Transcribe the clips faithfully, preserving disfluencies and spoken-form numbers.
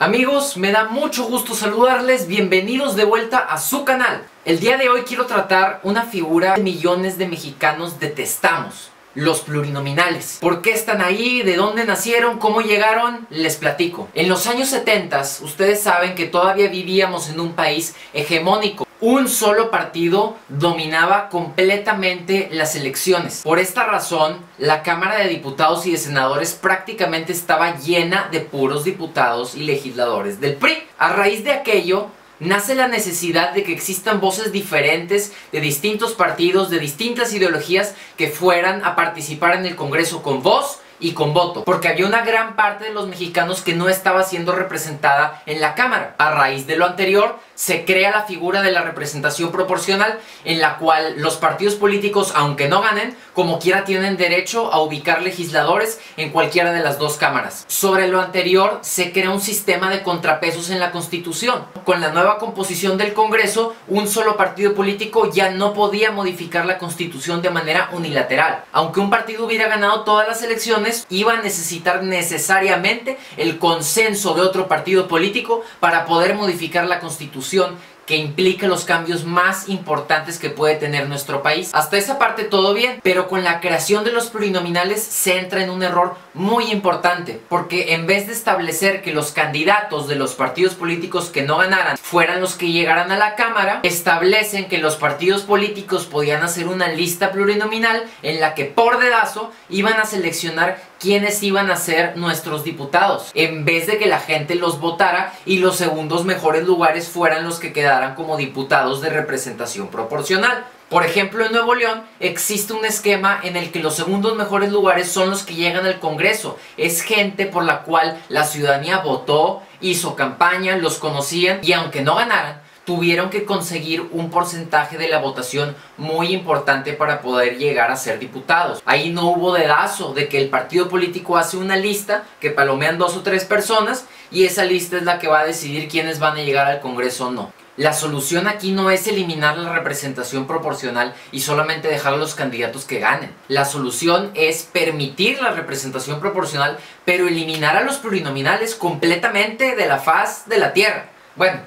Amigos, me da mucho gusto saludarles, bienvenidos de vuelta a su canal. El día de hoy quiero tratar una figura que millones de mexicanos detestamos, los plurinominales. ¿Por qué están ahí? ¿De dónde nacieron? ¿Cómo llegaron? Les platico. En los años setenta, ustedes saben que todavía vivíamos en un país hegemónico. Un solo partido dominaba completamente las elecciones. Por esta razón, la Cámara de Diputados y de Senadores prácticamente estaba llena de puros diputados y legisladores del P R I. A raíz de aquello, nace la necesidad de que existan voces diferentes de distintos partidos, de distintas ideologías que fueran a participar en el Congreso con voz y con voto, porque había una gran parte de los mexicanos que no estaba siendo representada en la Cámara. A raíz de lo anterior, se crea la figura de la representación proporcional, en la cual los partidos políticos, aunque no ganen, como quiera tienen derecho a ubicar legisladores en cualquiera de las dos cámaras. Sobre lo anterior, se crea un sistema de contrapesos en la Constitución. Con la nueva composición del Congreso, un solo partido político ya no podía modificar la Constitución de manera unilateral. Aunque un partido hubiera ganado todas las elecciones, iba a necesitar necesariamente el consenso de otro partido político para poder modificar la Constitución, que implica los cambios más importantes que puede tener nuestro país. Hasta esa parte todo bien, pero con la creación de los plurinominales se entra en un error muy importante, porque en vez de establecer que los candidatos de los partidos políticos que no ganaran fueran los que llegaran a la Cámara, establecen que los partidos políticos podían hacer una lista plurinominal en la que por dedazo iban a seleccionar quiénes iban a ser nuestros diputados, en vez de que la gente los votara y los segundos mejores lugares fueran los que quedaran como diputados de representación proporcional. Por ejemplo, en Nuevo León existe un esquema en el que los segundos mejores lugares son los que llegan al Congreso. Es gente por la cual la ciudadanía votó, hizo campaña, los conocían y aunque no ganaran, tuvieron que conseguir un porcentaje de la votación muy importante para poder llegar a ser diputados. Ahí no hubo dedazo de que el partido político hace una lista que palomean dos o tres personas y esa lista es la que va a decidir quiénes van a llegar al Congreso o no. La solución aquí no es eliminar la representación proporcional y solamente dejar a los candidatos que ganen. La solución es permitir la representación proporcional, pero eliminar a los plurinominales completamente de la faz de la tierra. Bueno,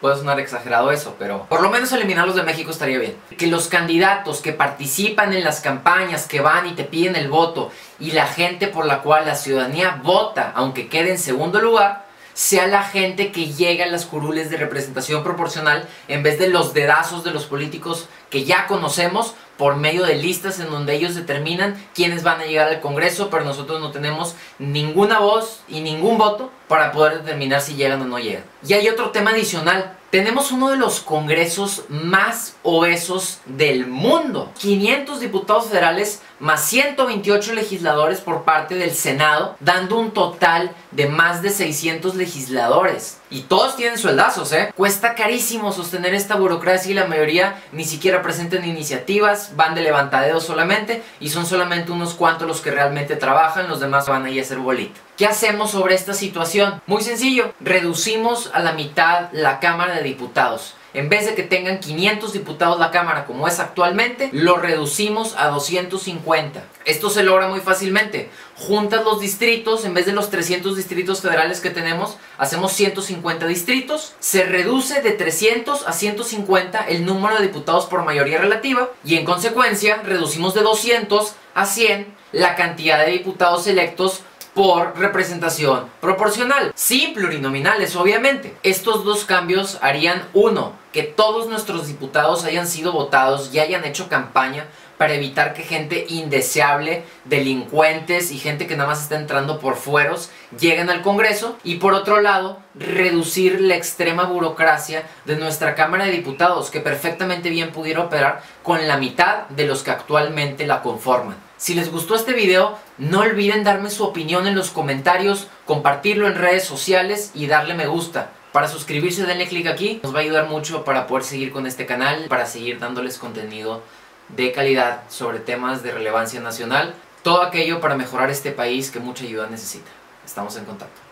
puede sonar exagerado eso, pero por lo menos eliminarlos de México estaría bien. Que los candidatos que participan en las campañas, que van y te piden el voto, y la gente por la cual la ciudadanía vota, aunque quede en segundo lugar, sea la gente que llega a las curules de representación proporcional en vez de los dedazos de los políticos que ya conocemos por medio de listas en donde ellos determinan quiénes van a llegar al Congreso, pero nosotros no tenemos ninguna voz y ningún voto para poder determinar si llegan o no llegan. Y hay otro tema adicional. Tenemos uno de los congresos más obesos del mundo. quinientos diputados federales más ciento veintiocho legisladores por parte del Senado, dando un total de más de seiscientos legisladores. Y todos tienen sueldazos, ¿eh? Cuesta carísimo sostener esta burocracia y la mayoría ni siquiera presentan iniciativas, van de levantadeo solamente y son solamente unos cuantos los que realmente trabajan, los demás van ahí a hacer bolita. ¿Qué hacemos sobre esta situación? Muy sencillo, reducimos a la mitad la Cámara de Diputados. En vez de que tengan quinientos diputados la Cámara como es actualmente, lo reducimos a doscientos cincuenta. Esto se logra muy fácilmente. Juntas los distritos, en vez de los trescientos distritos federales que tenemos, hacemos ciento cincuenta distritos. Se reduce de trescientos a ciento cincuenta el número de diputados por mayoría relativa y en consecuencia reducimos de doscientos a cien la cantidad de diputados electos por representación proporcional, sin plurinominales obviamente. Estos dos cambios harían, uno, que todos nuestros diputados hayan sido votados y hayan hecho campaña para evitar que gente indeseable, delincuentes y gente que nada más está entrando por fueros lleguen al Congreso, y por otro lado, reducir la extrema burocracia de nuestra Cámara de Diputados, que perfectamente bien pudiera operar con la mitad de los que actualmente la conforman. Si les gustó este video, no olviden darme su opinión en los comentarios, compartirlo en redes sociales y darle me gusta. Para suscribirse denle click aquí, nos va a ayudar mucho para poder seguir con este canal, para seguir dándoles contenido de calidad sobre temas de relevancia nacional, todo aquello para mejorar este país que mucha ayuda necesita. Estamos en contacto.